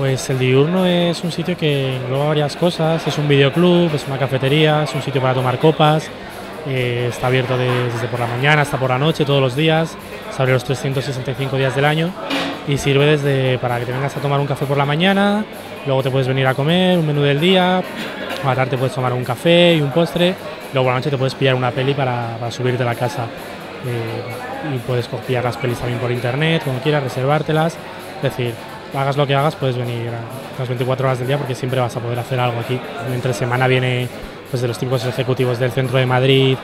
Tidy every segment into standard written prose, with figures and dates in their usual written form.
Pues el Diurno es un sitio que engloba varias cosas, es un videoclub, es una cafetería, es un sitio para tomar copas, está abierto desde por la mañana hasta por la noche, todos los días, se abre los 365 días del año y sirve para que te vengas a tomar un café por la mañana, luego te puedes venir a comer un menú del día, a la tarde te puedes tomar un café y un postre, luego por la noche te puedes pillar una peli para subirte a la casa y puedes copiar las pelis también por internet, cuando quieras, reservártelas, es decir, hagas lo que hagas, puedes venir a las 24 horas del día porque siempre vas a poder hacer algo aquí. Entre semana viene pues, de los típicos ejecutivos del centro de Madrid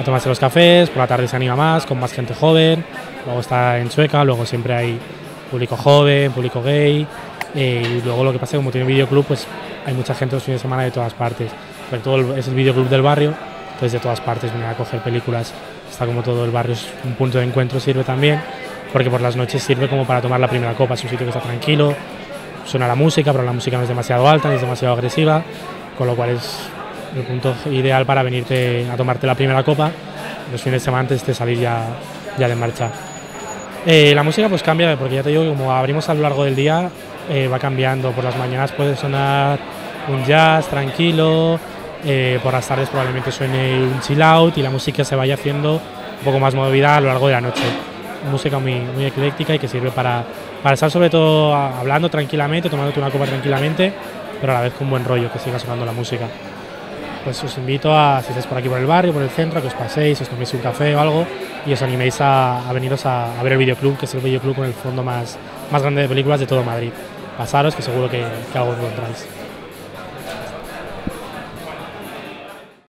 a tomarse los cafés, por la tarde se anima más, con más gente joven, luego está en Chueca, luego siempre hay público joven, público gay, y luego lo que pasa es que como tiene videoclub, pues hay mucha gente los fines de semana de todas partes, sobre todo es el videoclub del barrio, entonces de todas partes vienen a coger películas, está como todo el barrio, es un punto de encuentro, sirve también, porque por las noches sirve como para tomar la primera copa, es un sitio que está tranquilo, suena la música, pero la música no es demasiado alta ni es demasiado agresiva, con lo cual es el punto ideal para venirte a tomarte la primera copa los fines de semana antes de salir ya de marcha. La música pues cambia, porque ya te digo que como abrimos a lo largo del día va cambiando, por las mañanas puede sonar un jazz tranquilo, por las tardes probablemente suene un chill out y la música se vaya haciendo un poco más movida a lo largo de la noche. Música muy, muy ecléctica y que sirve para estar sobre todo hablando tranquilamente, tomándote una copa tranquilamente, pero a la vez con buen rollo, que siga sonando la música. Pues os invito a, si estáis por aquí por el barrio, por el centro, a que os paséis, os toméis un café o algo y os animéis a veniros a ver el videoclub, que es el videoclub con el fondo más grande de películas de todo Madrid. Pasaros, que seguro que algo encontráis.